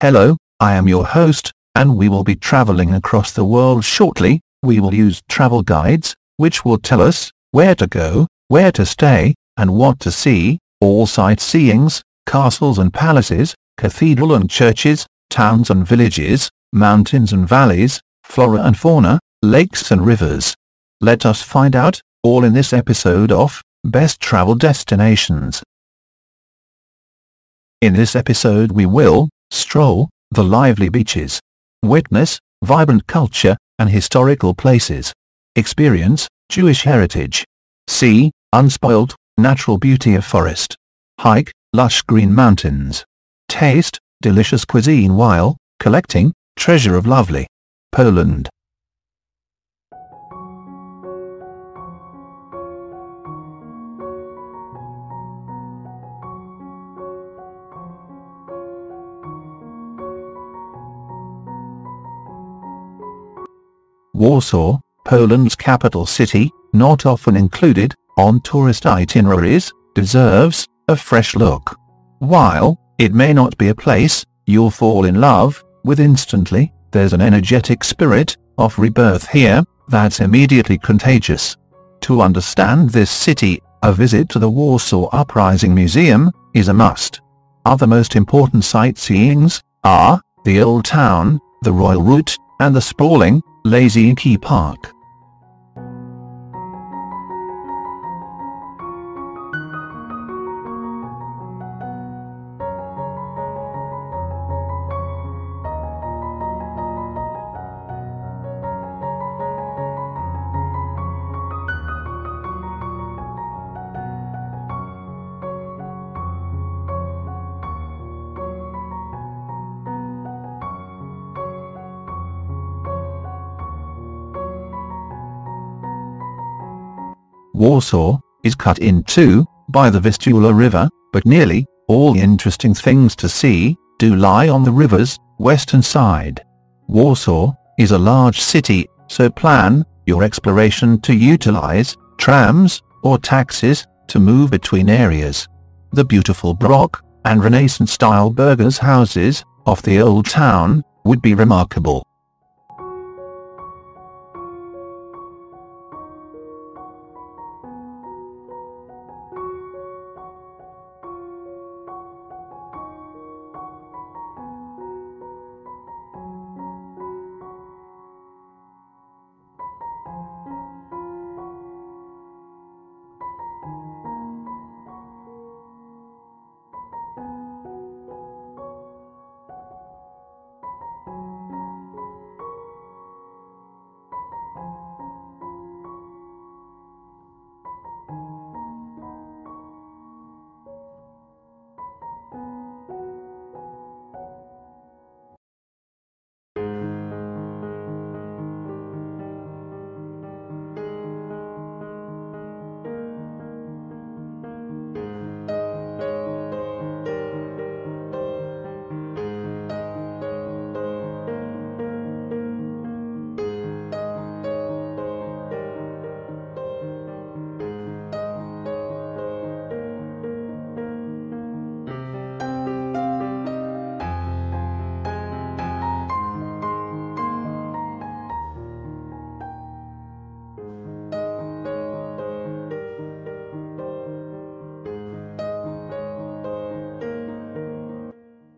Hello, I am your host, and we will be traveling across the world shortly. We will use travel guides, which will tell us where to go, where to stay, and what to see, all sightseeings, castles and palaces, cathedral and churches, towns and villages, mountains and valleys, flora and fauna, lakes and rivers. Let us find out, all in this episode of Best Travel Destinations. In this episode we will stroll the lively beaches, witness vibrant culture and historical places, experience Jewish heritage, see unspoiled natural beauty of forest, hike lush green mountains, taste delicious cuisine while collecting treasure of lovely Poland. Warsaw, Poland's capital city, not often included on tourist itineraries, deserves a fresh look. While it may not be a place you'll fall in love with instantly, there's an energetic spirit of rebirth here that's immediately contagious. To understand this city, a visit to the Warsaw Uprising Museum is a must. Other most important sightseeings are the Old Town, the Royal Route, and the sprawling Łazienki Park. Warsaw is cut in two by the Vistula River, but nearly all interesting things to see do lie on the river's western side. Warsaw is a large city, so plan your exploration to utilize trams or taxis to move between areas. The beautiful Baroque and Renaissance-style burghers' houses of the Old Town would be remarkable.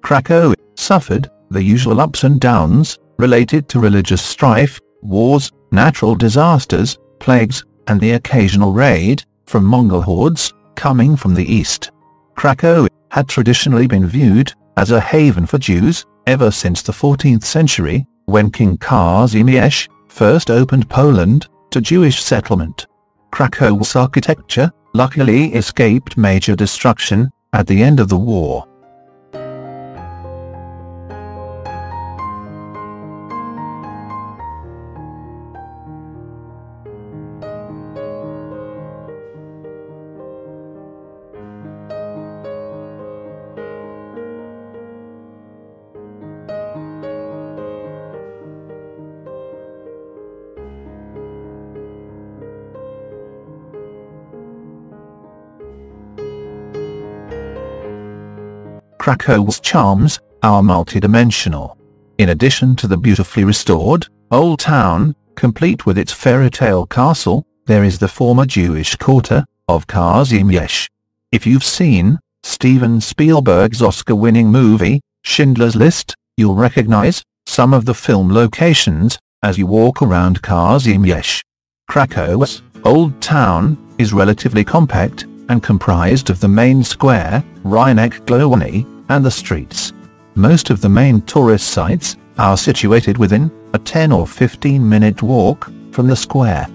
Kraków suffered the usual ups and downs related to religious strife, wars, natural disasters, plagues, and the occasional raid from Mongol hordes coming from the east. Kraków had traditionally been viewed as a haven for Jews ever since the 14th century, when King Kazimierz first opened Poland to Jewish settlement. Krakow's architecture luckily escaped major destruction at the end of the war. Krakow's charms are multidimensional. In addition to the beautifully restored Old Town, complete with its fairy tale castle, there is the former Jewish quarter of Kazimierz. If you've seen Steven Spielberg's Oscar-winning movie, Schindler's List, you'll recognize some of the film locations as you walk around Kazimierz. Krakow's Old Town is relatively compact and comprised of the main square, Rynek Główny, and the streets. Most of the main tourist sites are situated within a 10 or 15-minute walk from the square.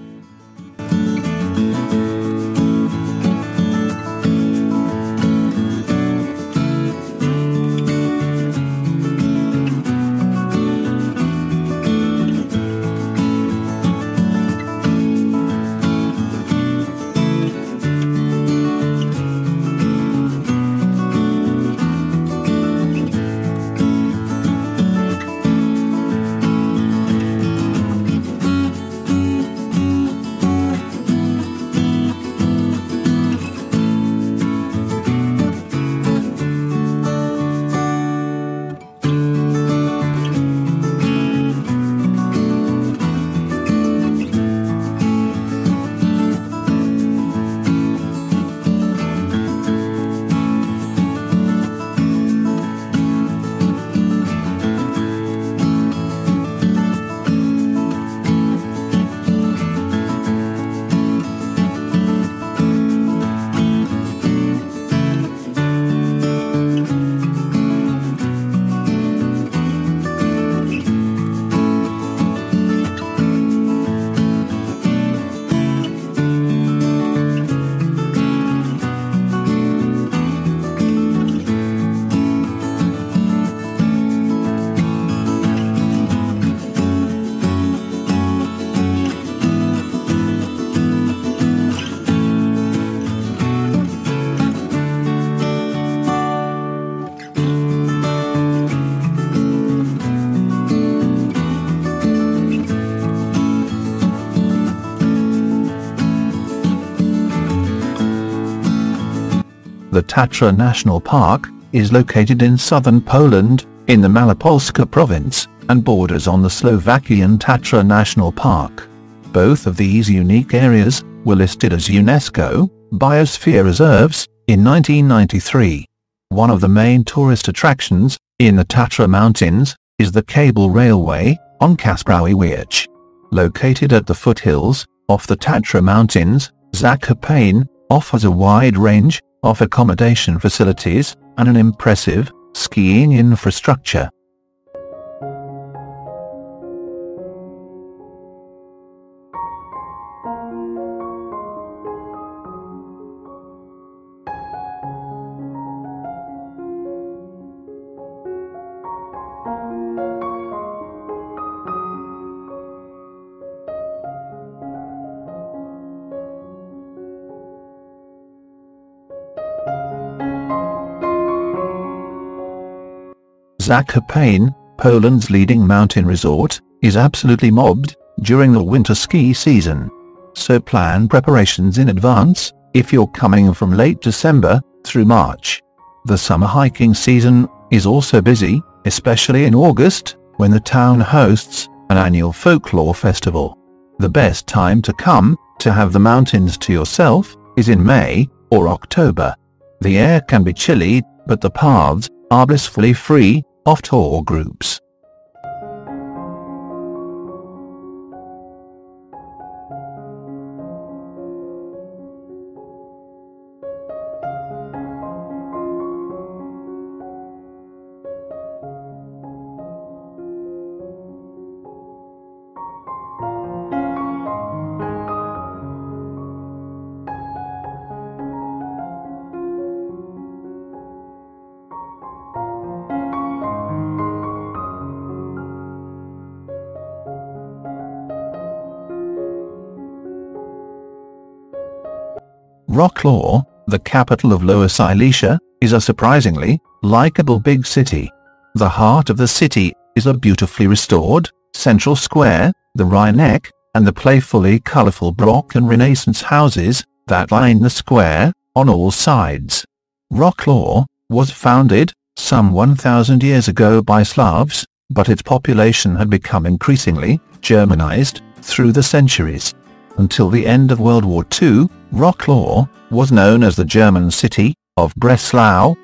The Tatra National Park is located in southern Poland, in the Małopolska province, and borders on the Slovakian Tatra National Park. Both of these unique areas were listed as UNESCO Biosphere Reserves in 1993. One of the main tourist attractions in the Tatra Mountains is the cable railway on Kasprowy Wierch. Located at the foothills off the Tatra Mountains, Zakopane offers a wide range of accommodation facilities and an impressive skiing infrastructure. Zakopane, Poland's leading mountain resort, is absolutely mobbed during the winter ski season. So plan preparations in advance if you're coming from late December through March. The summer hiking season is also busy, especially in August, when the town hosts an annual folklore festival. The best time to come to have the mountains to yourself is in May or October. The air can be chilly, but the paths are blissfully free of tour groups. Wrocław, the capital of Lower Silesia, is a surprisingly likable big city. The heart of the city is a beautifully restored central square, the Rynek, and the playfully colorful Baroque and Renaissance houses that line the square on all sides. Wrocław was founded some 1,000 years ago by Slavs, but its population had become increasingly Germanized through the centuries. Until the end of World War II, Wrocław was known as the German city of Breslau.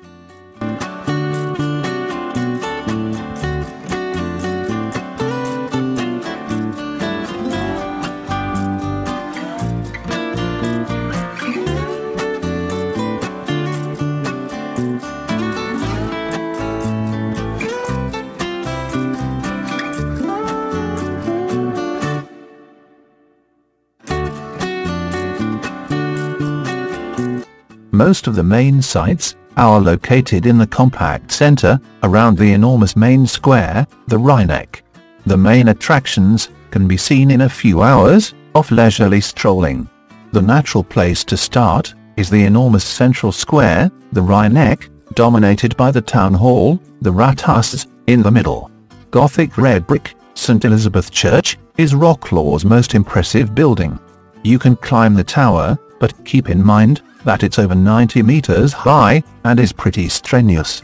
Most of the main sites are located in the compact center, around the enormous main square, the Rynek. The main attractions can be seen in a few hours of leisurely strolling. The natural place to start is the enormous central square, the Rynek, dominated by the town hall, the Ratusz, in the middle. Gothic red brick St. Elizabeth Church is Wrocław's most impressive building. You can climb the tower, but keep in mind that it's over 90 meters high and is pretty strenuous.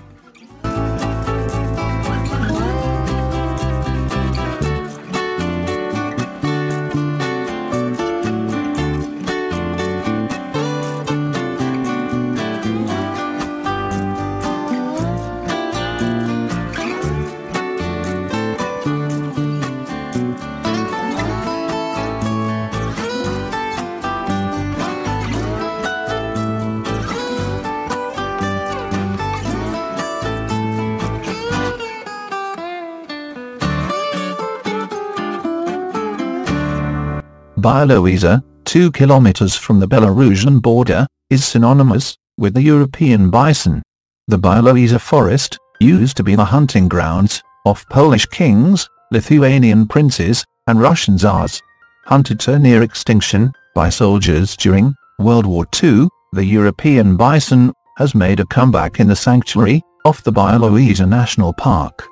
Białowieża, 2 kilometers from the Belarusian border, is synonymous with the European bison. The Białowieża Forest used to be the hunting grounds of Polish kings, Lithuanian princes, and Russian tsars. Hunted to near extinction by soldiers during World War II, the European bison has made a comeback in the sanctuary of the Białowieża National Park.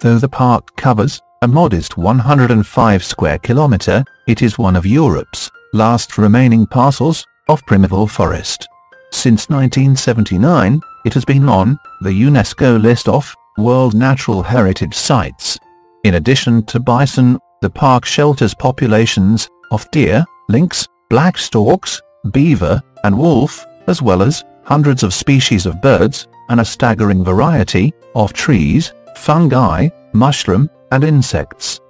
Though the park covers a modest 105 square kilometer, it is one of Europe's last remaining parcels of primeval forest. Since 1979, it has been on the UNESCO list of World Natural Heritage Sites. In addition to bison, the park shelters populations of deer, lynx, black storks, beaver, and wolf, as well as hundreds of species of birds, and a staggering variety of trees, fungi, mushroom, and insects.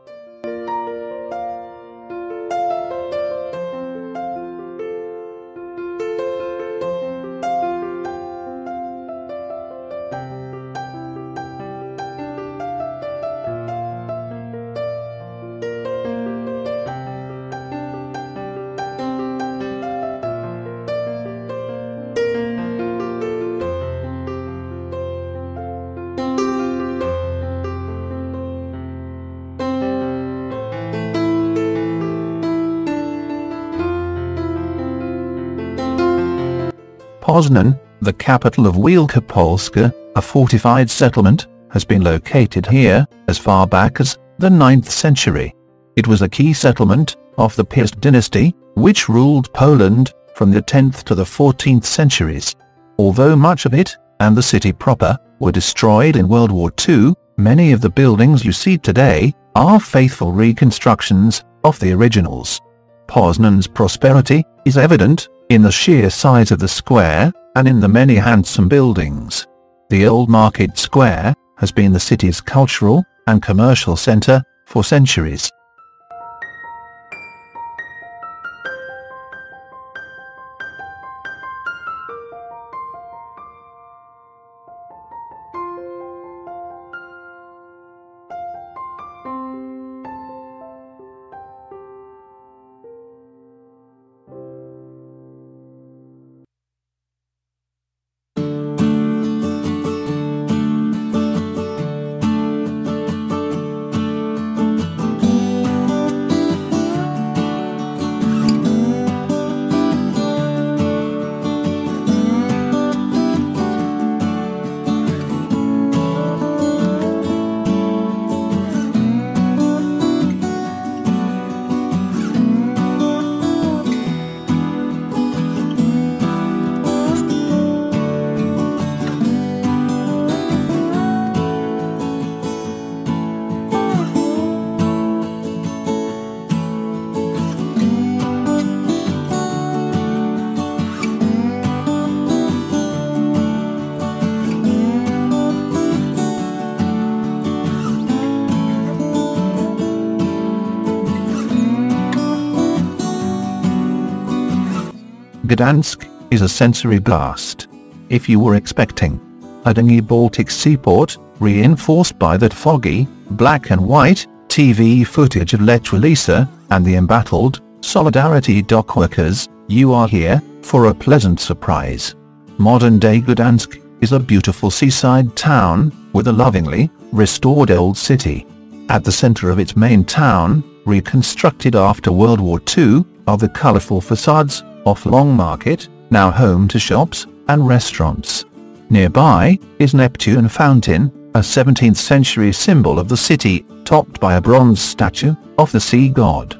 Poznań, the capital of Wielkopolska, a fortified settlement, has been located here as far back as the 9th century. It was a key settlement of the Piast dynasty, which ruled Poland from the 10th to the 14th centuries. Although much of it, and the city proper, were destroyed in World War II, many of the buildings you see today are faithful reconstructions of the originals. Poznań's prosperity is evident in the sheer size of the square, and in the many handsome buildings. The old market square has been the city's cultural and commercial center for centuries. Gdańsk is a sensory blast. If you were expecting a dingy Baltic seaport, reinforced by that foggy, black and white, TV footage of Letra Lisa, and the embattled, Solidarity dockworkers, you are here for a pleasant surprise. Modern-day Gdańsk is a beautiful seaside town, with a lovingly restored old city. At the center of its main town, reconstructed after World War II, are the colorful facades of Long Market, now home to shops and restaurants. Nearby is Neptune Fountain, a 17th century symbol of the city, topped by a bronze statue of the sea god.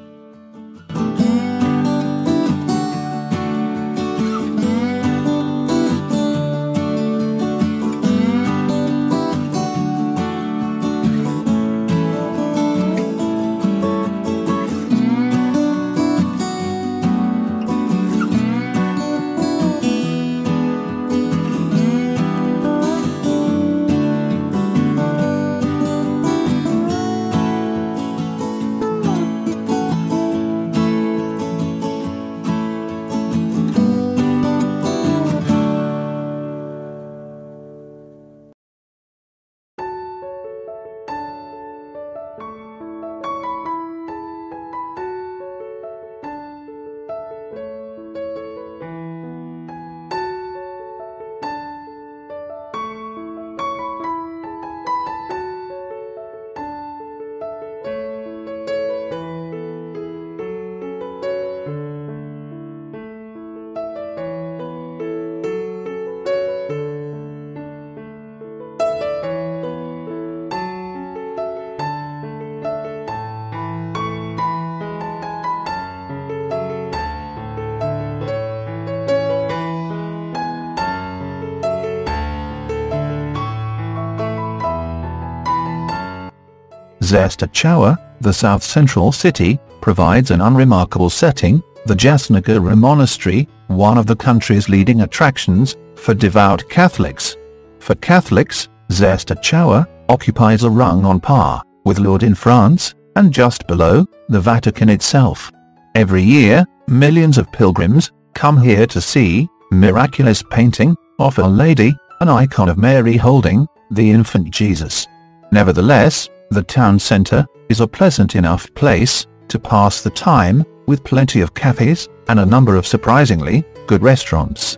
Częstochowa, the south-central city, provides an unremarkable setting, the Jasna Góra monastery, one of the country's leading attractions, for devout Catholics. For Catholics, Częstochowa occupies a rung on par with Lourdes in France, and just below, the Vatican itself. Every year, millions of pilgrims come here to see a miraculous painting of Our Lady, an icon of Mary holding the infant Jesus. Nevertheless, the town center is a pleasant enough place to pass the time, with plenty of cafes and a number of surprisingly good restaurants.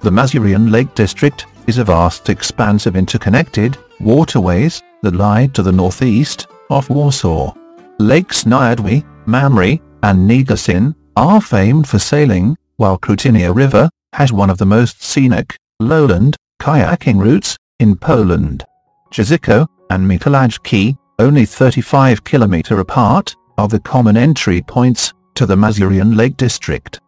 The Mazurian Lake District is a vast expanse of interconnected waterways that lie to the northeast of Warsaw. Lakes Niadwy, Mamry, and Niegocin are famed for sailing, while Krutynia River has one of the most scenic, lowland, kayaking routes in Poland. Giżycko and Mikołajki, only 35 km apart, are the common entry points to the Mazurian Lake District.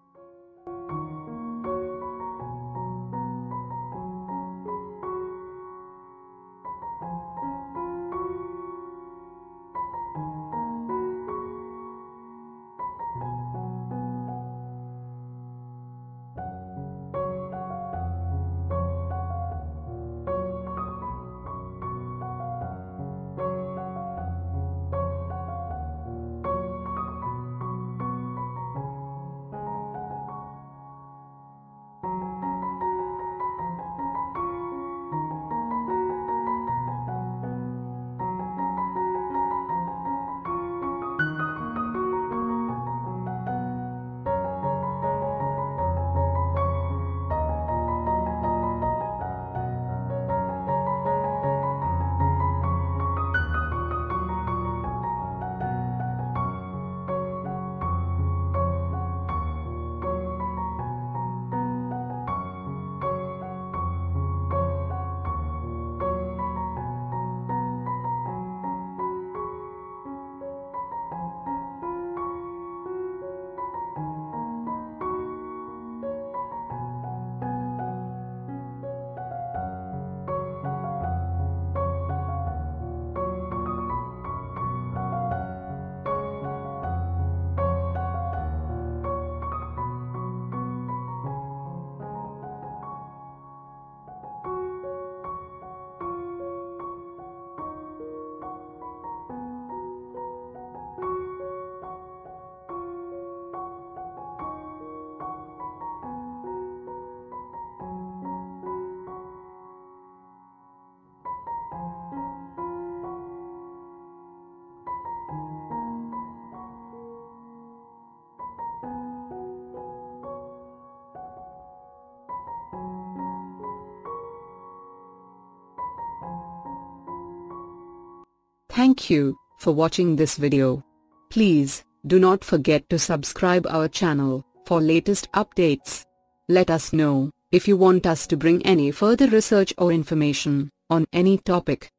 Thank you for watching this video. Please do not forget to subscribe our channel for latest updates. Let us know if you want us to bring any further research or information on any topic.